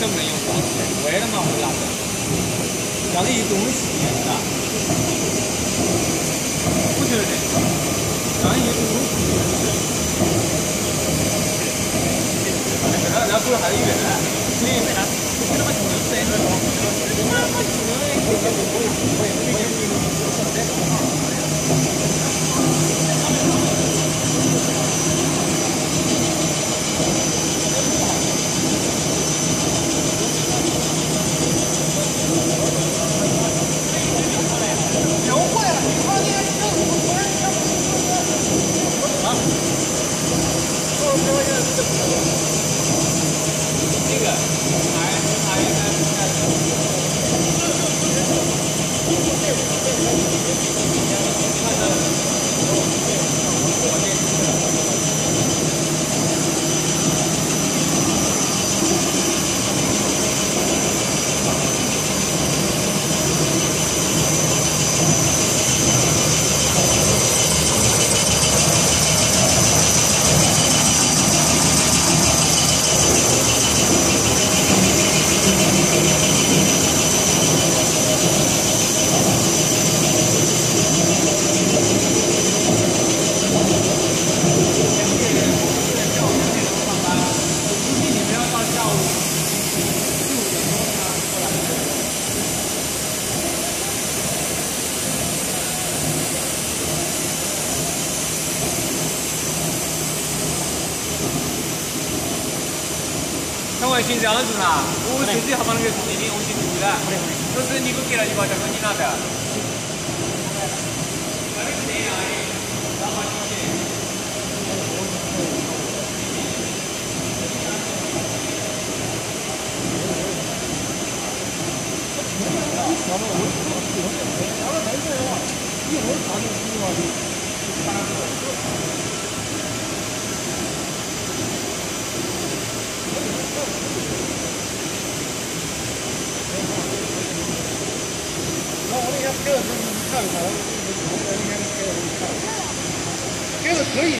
根本用黄水，为了嘛会拉的，讲的有东西是吧？不晓得，讲的有东西。然后还有远了，对，没那么久，三十多，没那么久，新疆的是哪？我自己还把那个从那边我去读的，都是你给我给了一包巧克力拿的。这个可以。